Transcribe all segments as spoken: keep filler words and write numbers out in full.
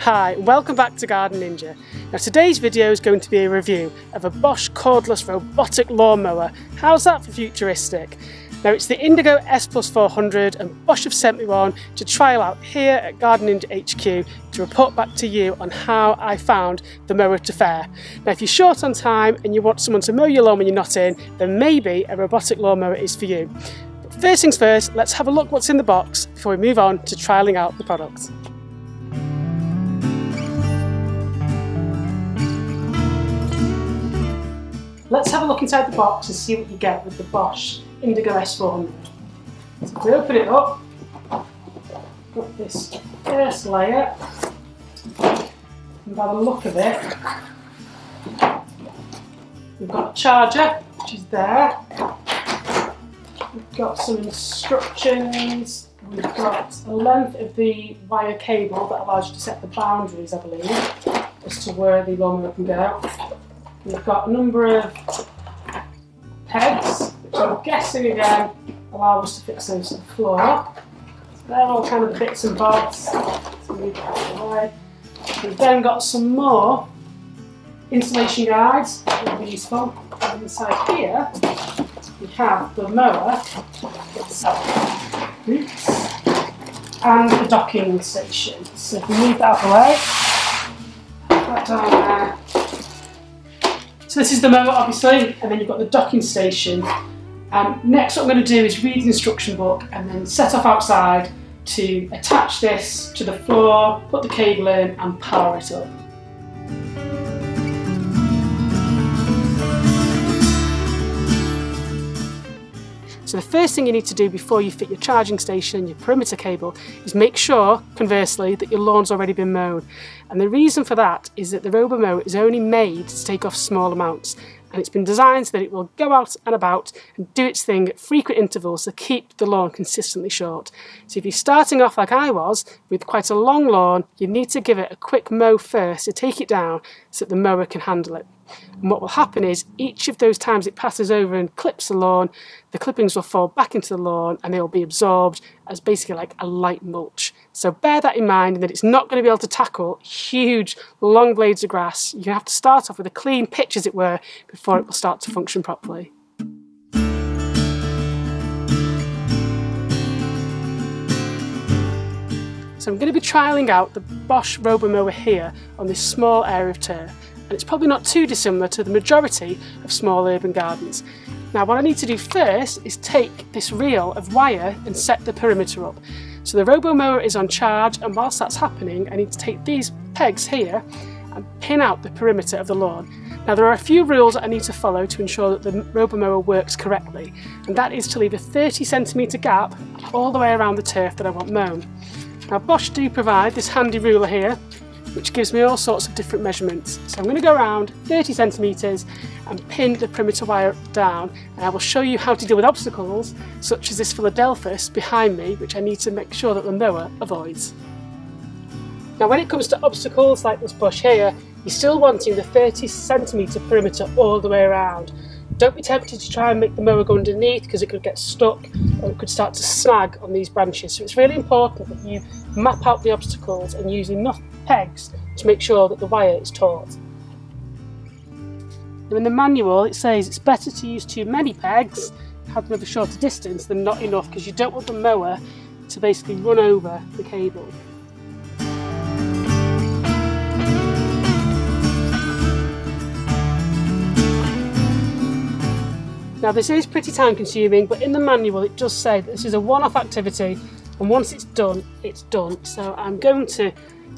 Hi, welcome back to Garden Ninja. Now today's video is going to be a review of a Bosch cordless robotic lawnmower. How's that for futuristic? Now it's the Indego S plus four hundred and Bosch have sent me one to trial out here at Garden Ninja H Q to report back to you on how I found the mower to fare. Now if you're short on time and you want someone to mow your lawn when you're not in, then maybe a robotic lawnmower is for you. But first things first, let's have a look what's in the box before we move on to trialing out the product. Let's have a look inside the box and see what you get with the Bosch Indego S four hundred. So we open it up, got this first layer, and by the look of it, we've got a charger, which is there, we've got some instructions, we've got a length of the wire cable that allows you to set the boundaries, I believe, as to where the lawnmower can go. We've got a number of pegs, which I'm guessing again allow us to fix those to the floor. So they're all kind of bits and bobs. So we the We've then got some more insulation guides, that will be useful. And inside here, we have the mower itself. Oops. And the docking station. So if we move that out of the way, put that down there. So this is the mower obviously, and then you've got the docking station. Um, next what I'm going to do is read the instruction book and then set off outside to attach this to the floor, put the cable in and power it up. So the first thing you need to do before you fit your charging station, your perimeter cable, is make sure, conversely, that your lawn's already been mowed. And the reason for that is that the RoboMower is only made to take off small amounts. And it's been designed so that it will go out and about and do its thing at frequent intervals to keep the lawn consistently short. So if you're starting off like I was, with quite a long lawn, you need to give it a quick mow first to take it down so that the mower can handle it. And what will happen is, each of those times it passes over and clips the lawn, the clippings will fall back into the lawn and they will be absorbed as basically like a light mulch. So bear that in mind, and that it's not going to be able to tackle huge long blades of grass. You have to start off with a clean pitch, as it were, before it will start to function properly. So I'm going to be trialling out the Bosch RoboMower here on this small area of turf. And it's probably not too dissimilar to the majority of small urban gardens. Now what I need to do first is take this reel of wire and set the perimeter up. So the RoboMower is on charge, and whilst that's happening I need to take these pegs here and pin out the perimeter of the lawn. Now there are a few rules that I need to follow to ensure that the RoboMower works correctly, and that is to leave a thirty centimetre gap all the way around the turf that I want mown. Now Bosch do provide this handy ruler here, which gives me all sorts of different measurements. So I'm going to go around thirty centimetres and pin the perimeter wire down, and I will show you how to deal with obstacles such as this Philadelphus behind me, which I need to make sure that the mower avoids. Now when it comes to obstacles like this bush here, you're still wanting the thirty centimetre perimeter all the way around. Don't be tempted to try and make the mower go underneath, because it could get stuck or it could start to snag on these branches. So it's really important that you map out the obstacles and use enough pegs to make sure that the wire is taut. Now in the manual it says it's better to use too many pegs, have them over a shorter distance, than not enough, because you don't want the mower to basically run over the cable. Now this is pretty time consuming, but in the manual it does say that this is a one-off activity, and once it's done, it's done. So I'm going to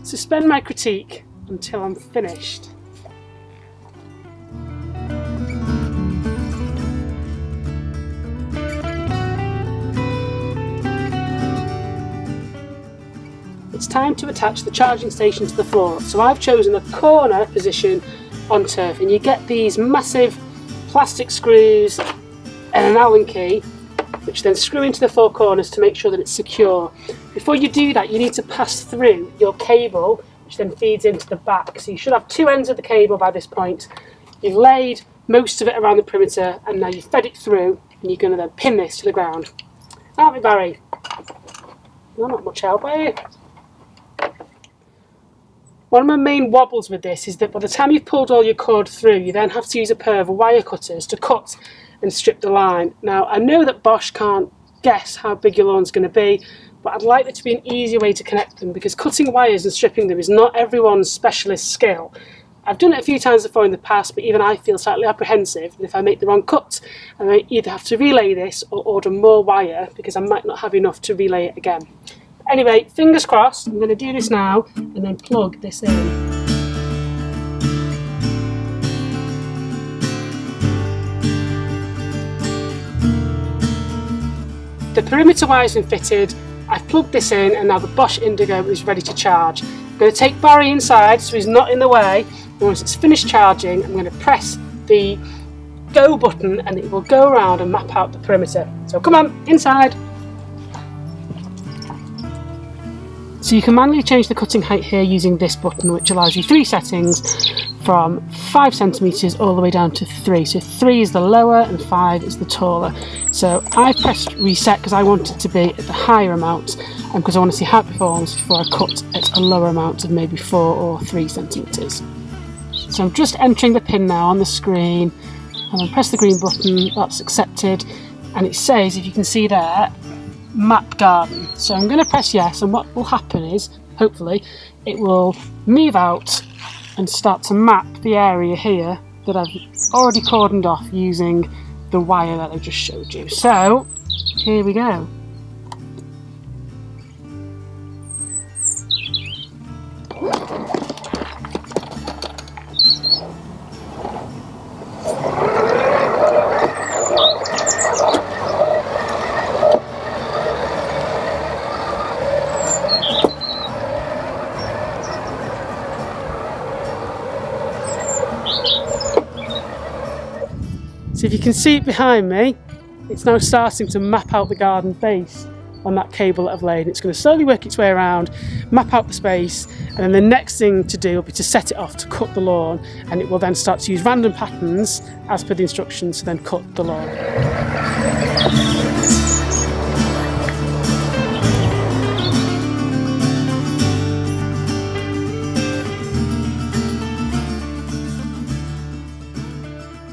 suspend my critique until I'm finished. It's time to attach the charging station to the floor. So I've chosen a corner position on turf, and you get these massive plastic screws and an Allen key, which then screw into the four corners to make sure that it's secure. Before you do that, you need to pass through your cable, which then feeds into the back. So you should have two ends of the cable by this point. You've laid most of it around the perimeter, and now you've fed it through, and you're going to then pin this to the ground. Aren't we, Barry? You're not much help, are you? One of my main wobbles with this is that by the time you've pulled all your cord through, you then have to use a pair of wire cutters to cut and strip the line. Now, I know that Bosch can't guess how big your lawn's going to be, but I'd like there to be an easier way to connect them, because cutting wires and stripping them is not everyone's specialist skill. I've done it a few times before in the past, but even I feel slightly apprehensive, and if I make the wrong cut, I may either have to relay this or order more wire, because I might not have enough to relay it again. But anyway, fingers crossed. I'm going to do this now and then plug this in. The perimeter wire's been fitted, I've plugged this in, and now the Bosch Indego is ready to charge. I'm going to take Barry inside so he's not in the way, and once it's finished charging, I'm going to press the go button and it will go around and map out the perimeter. So come on, inside! So you can manually change the cutting height here using this button, which allows you three settings from five centimetres all the way down to three. So three is the lower and five is the taller. So I pressed reset because I want it to be at the higher amount, and because I want to see how it performs before I cut at a lower amount of maybe four or three centimetres. So I'm just entering the pin now on the screen, and then press the green button, that's accepted, and it says, if you can see there, map garden. So I'm going to press yes, and what will happen is, hopefully, it will move out and start to map the area here that I've already cordoned off using the wire that I just showed you. So here we go. So if you can see it behind me, it's now starting to map out the garden base on that cable that I've laid. It's going to slowly work its way around, map out the space, and then the next thing to do will be to set it off to cut the lawn, and it will then start to use random patterns as per the instructions to then cut the lawn.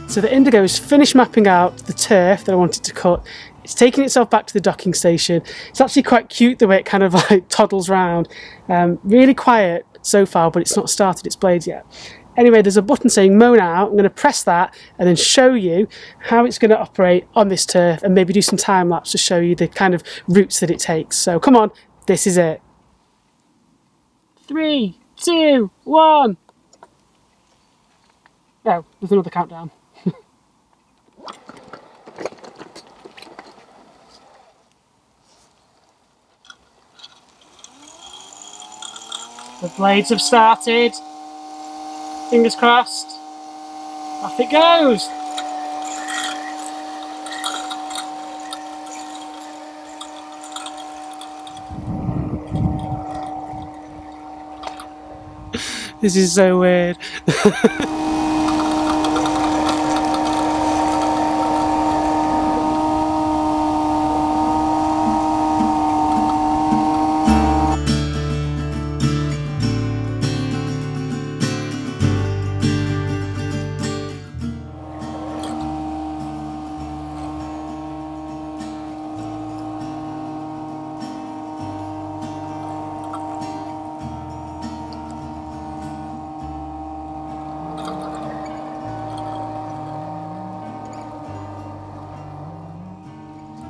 So the Indego has finished mapping out the turf that I wanted to cut. It's taking itself back to the docking station. It's actually quite cute the way it kind of like toddles round. Um, really quiet so far, but it's not started its blades yet. Anyway, there's a button saying mow now. I'm going to press that and then show you how it's going to operate on this turf, and maybe do some time lapse to show you the kind of routes that it takes. So come on, this is it. Three, two, one. Oh, there's another countdown. The blades have started. Fingers crossed. Off it goes. This is so weird.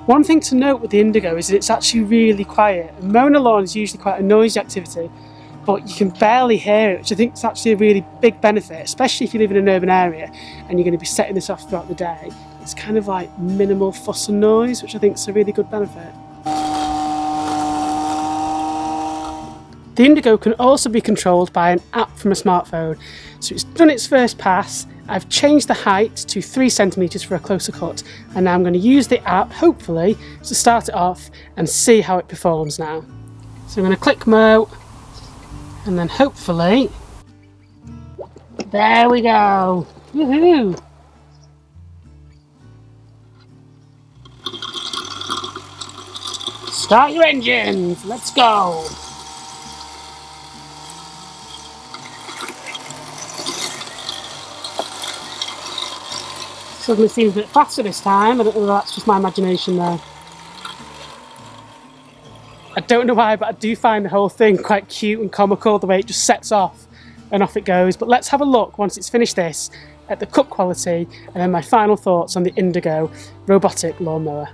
One thing to note with the Indego is that it's actually really quiet, and mowing a lawn is usually quite a noisy activity, but you can barely hear it, which I think is actually a really big benefit, especially if you live in an urban area and you're going to be setting this off throughout the day. It's kind of like minimal fuss and noise, which I think is a really good benefit. The Indego can also be controlled by an app from a smartphone. So it's done its first pass. I've changed the height to three centimetres for a closer cut, and now I'm going to use the app, hopefully, to start it off and see how it performs now. So I'm going to click mow, and then hopefully, there we go, woohoo! Start your engines, let's go! suddenly seems a bit faster this time. I don't know, that's just my imagination there. I don't know why, but I do find the whole thing quite cute and comical, the way it just sets off and off it goes. But let's have a look, once it's finished this, at the cup quality and then my final thoughts on the Indego robotic lawnmower.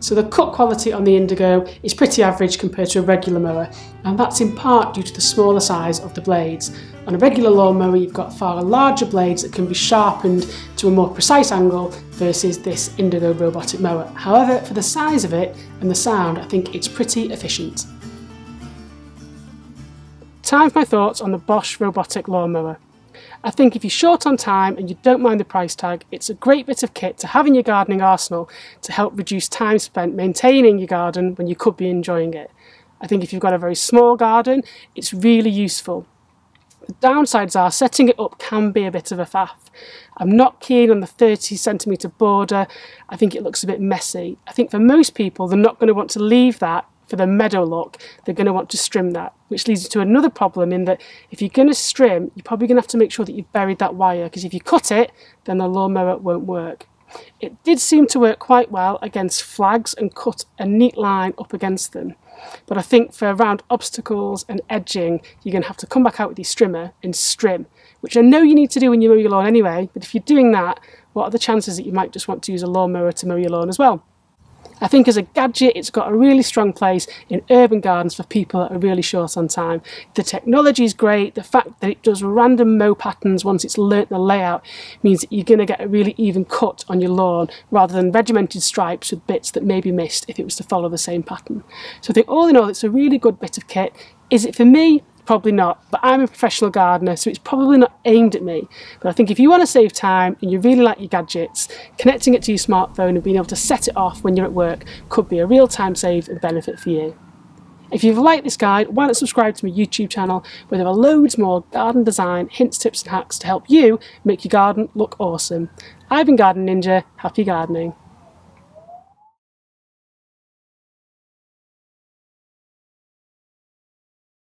So the cup quality on the Indego is pretty average compared to a regular mower, and that's in part due to the smaller size of the blades. On a regular lawnmower you've got far larger blades that can be sharpened to a more precise angle versus this Indego robotic mower. However, for the size of it and the sound, I think it's pretty efficient. Time for my thoughts on the Bosch robotic lawnmower. I think if you're short on time and you don't mind the price tag, it's a great bit of kit to have in your gardening arsenal to help reduce time spent maintaining your garden when you could be enjoying it. I think if you've got a very small garden, it's really useful. The downsides are setting it up can be a bit of a faff. I'm not keen on the thirty centimetre border. I think it looks a bit messy. I think for most people, they're not going to want to leave that for the meadow look, they're going to want to strim that, which leads to another problem in that if you're going to strim, you're probably going to have to make sure that you've buried that wire, because if you cut it, then the lawnmower won't work. It did seem to work quite well against flags and cut a neat line up against them. But I think for around obstacles and edging, you're going to have to come back out with your strimmer and strim, which I know you need to do when you mow your lawn anyway, but if you're doing that, what are the chances that you might just want to use a lawnmower to mow your lawn as well? I think as a gadget, it's got a really strong place in urban gardens for people that are really short on time. The technology is great. The fact that it does random mow patterns once it's learnt the layout means that you're going to get a really even cut on your lawn rather than regimented stripes with bits that may be missed if it was to follow the same pattern. So I think all in all, it's a really good bit of kit. Is it for me? Probably not, but I'm a professional gardener, so it's probably not aimed at me. But I think if you want to save time and you really like your gadgets, connecting it to your smartphone and being able to set it off when you're at work could be a real time save and benefit for you. If you've liked this guide, why not subscribe to my YouTube channel, where there are loads more garden design hints, tips and hacks to help you make your garden look awesome. I've been Garden Ninja, happy gardening.